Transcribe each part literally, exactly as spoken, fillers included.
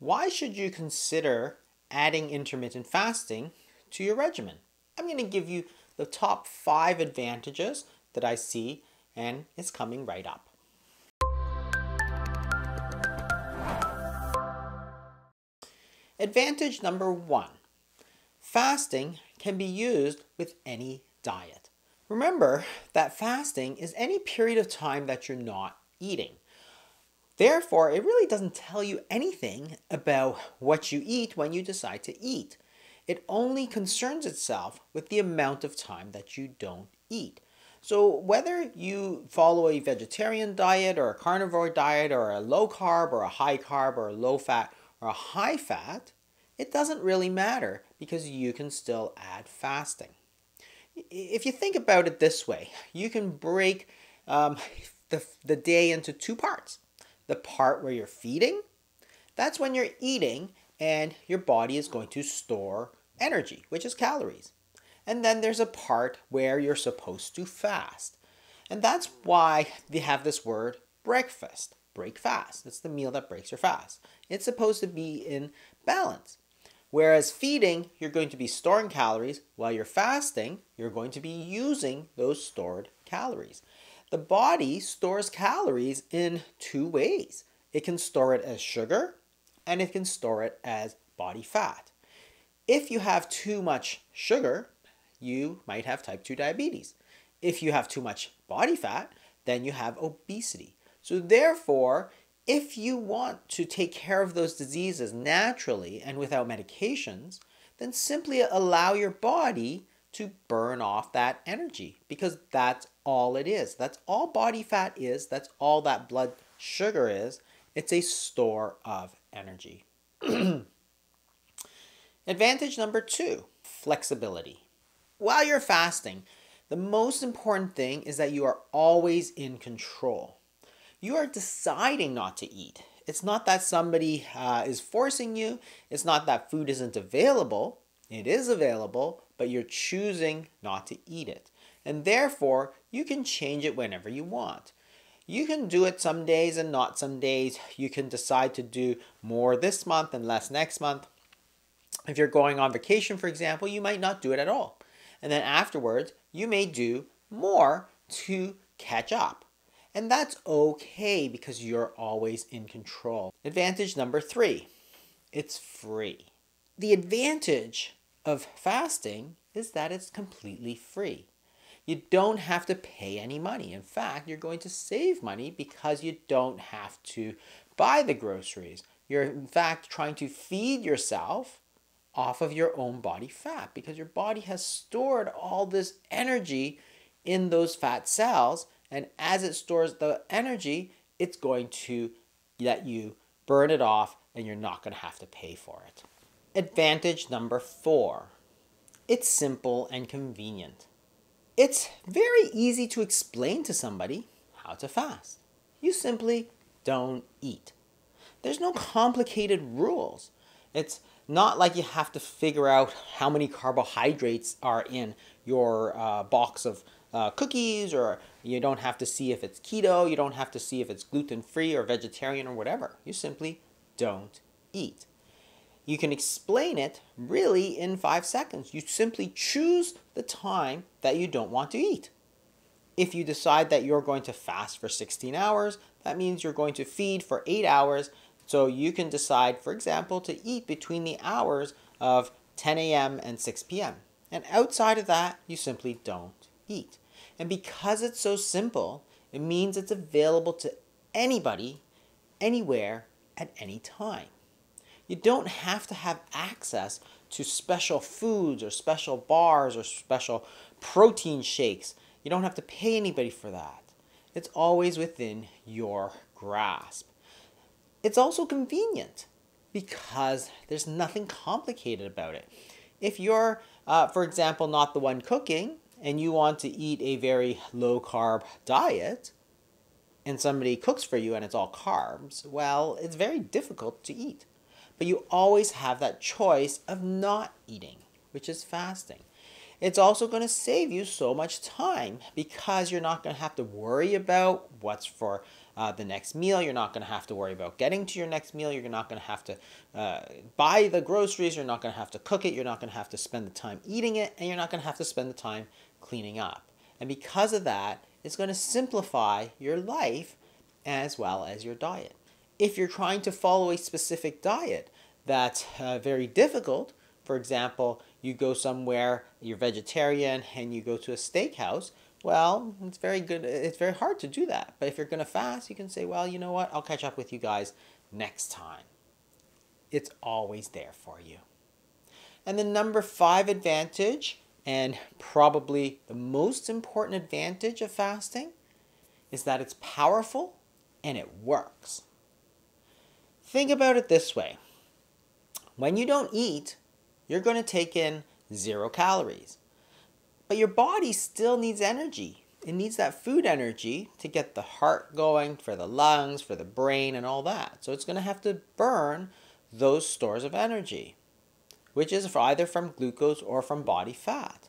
why should you consider adding intermittent fasting to your regimen? I'm going to give you the top five advantages that I see, and it's coming right up. Advantage number one, fasting can be used with any diet. Remember that fasting is any period of time that you're not eating. Therefore, it really doesn't tell you anything about what you eat when you decide to eat. It only concerns itself with the amount of time that you don't eat. So whether you follow a vegetarian diet or a carnivore diet or a low carb or a high carb or a low fat or a high fat, it doesn't really matter because you can still add fasting. If you think about it this way, you can break um, the, the day into two parts. The part where you're feeding, that's when you're eating and your body is going to store energy, which is calories. And then there's a part where you're supposed to fast. And that's why they have this word breakfast, break fast. It's the meal that breaks your fast. It's supposed to be in balance. Whereas feeding, you're going to be storing calories. While you're fasting, you're going to be using those stored calories. The body stores calories in two ways. It can store it as sugar and it can store it as body fat. If you have too much sugar, you might have type two diabetes. If you have too much body fat, then you have obesity. So therefore, if you want to take care of those diseases naturally and without medications, then simply allow your body to burn off that energy, because that's all it is. That's all body fat is. That's all that blood sugar is. It's a store of energy. Advantage number two, flexibility. While you're fasting, the most important thing is that you are always in control. You are deciding not to eat. It's not that somebody uh, is forcing you. It's not that food isn't available. It is available, but you're choosing not to eat it. And therefore, you can change it whenever you want. You can do it some days and not some days. You can decide to do more this month and less next month. If you're going on vacation, for example, you might not do it at all. And then afterwards, you may do more to catch up. And that's okay because you're always in control. Advantage number three, it's free. The advantage of fasting is that it's completely free. You don't have to pay any money. In fact, you're going to save money because you don't have to buy the groceries. You're in fact trying to feed yourself off of your own body fat because your body has stored all this energy in those fat cells, and as it stores the energy, it's going to let you burn it off and you're not going to have to pay for it. Advantage number four, it's simple and convenient. It's very easy to explain to somebody how to fast. You simply don't eat. There's no complicated rules. It's not like you have to figure out how many carbohydrates are in your uh, box of uh, cookies, or you don't have to see if it's keto, you don't have to see if it's gluten-free or vegetarian or whatever. You simply don't eat. You can explain it really in five seconds. You simply choose the time that you don't want to eat. If you decide that you're going to fast for sixteen hours, that means you're going to feed for eight hours. So you can decide, for example, to eat between the hours of ten A M and six P M And outside of that, you simply don't eat. And because it's so simple, it means it's available to anybody, anywhere, at any time. You don't have to have access to special foods or special bars or special protein shakes. You don't have to pay anybody for that. It's always within your grasp. It's also convenient because there's nothing complicated about it. If you're, uh, for example, not the one cooking and you want to eat a very low-carb diet and somebody cooks for you and it's all carbs, well, it's very difficult to eat. But you always have that choice of not eating, which is fasting. It's also going to save you so much time because you're not going to have to worry about what's for uh, the next meal. You're not going to have to worry about getting to your next meal. You're not going to have to uh, buy the groceries. You're not going to have to cook it. You're not going to have to spend the time eating it, and you're not going to have to spend the time cleaning up. And because of that, it's going to simplify your life as well as your diet. If you're trying to follow a specific diet that's uh, very difficult, for example, you go somewhere, you're vegetarian, and you go to a steakhouse, well, it's very good. It's very hard to do that. But if you're going to fast, you can say, well, you know what? I'll catch up with you guys next time. It's always there for you. And the number five advantage, and probably the most important advantage of fasting, is that it's powerful and it works. Think about it this way. When you don't eat, you're going to take in zero calories. But your body still needs energy. It needs that food energy to get the heart going, for the lungs, for the brain, and all that. So it's going to have to burn those stores of energy, which is either from glucose or from body fat.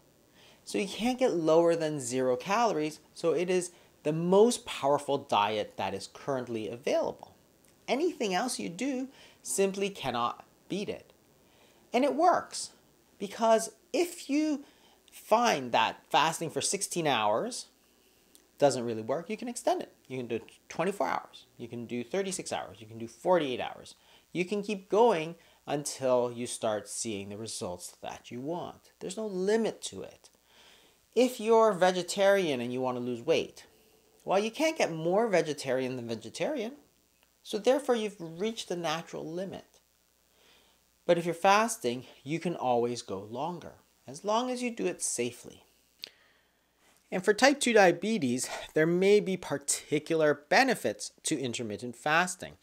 So you can't get lower than zero calories, so it is the most powerful diet that is currently available. Anything else you do simply cannot beat it. And it works, because if you find that fasting for sixteen hours doesn't really work, you can extend it. You can do twenty-four hours. You can do thirty-six hours. You can do forty-eight hours. You can keep going until you start seeing the results that you want. There's no limit to it. If you're vegetarian and you want to lose weight, well, you can't get more vegetarian than vegetarian. So therefore, you've reached the natural limit. But if you're fasting, you can always go longer, as long as you do it safely. And for type two diabetes, there may be particular benefits to intermittent fasting.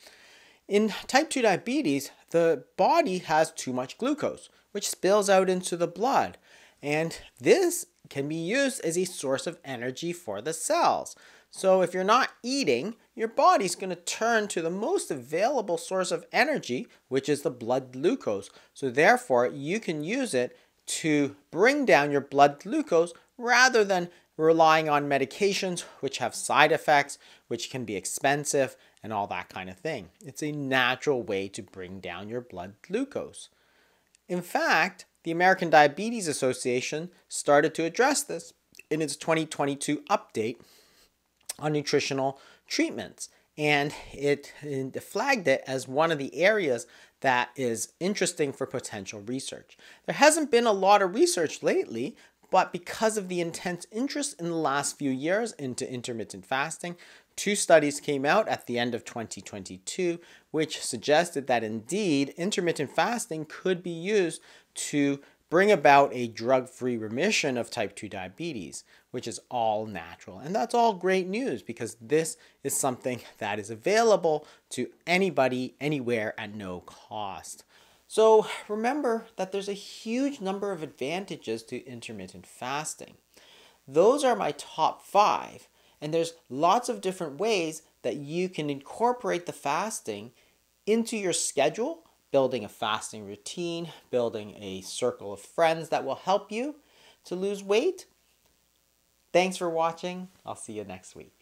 In type two diabetes, the body has too much glucose, which spills out into the blood. And this can be used as a source of energy for the cells. So if you're not eating, your body's going to turn to the most available source of energy, which is the blood glucose. So therefore, you can use it to bring down your blood glucose rather than relying on medications, which have side effects, which can be expensive, and all that kind of thing. It's a natural way to bring down your blood glucose. In fact, the American Diabetes Association started to address this in its twenty twenty-two update on nutritional treatments, and it flagged it as one of the areas that is interesting for potential research. There hasn't been a lot of research lately, but because of the intense interest in the last few years into intermittent fasting, two studies came out at the end of twenty twenty-two, which suggested that indeed intermittent fasting could be used to bring about a drug-free remission of type two diabetes, which is all natural. And that's all great news, because this is something that is available to anybody, anywhere, at no cost. So remember that there's a huge number of advantages to intermittent fasting. Those are my top five, and there's lots of different ways that you can incorporate the fasting into your schedule, building a fasting routine, building a circle of friends that will help you to lose weight. Thanks for watching. I'll see you next week.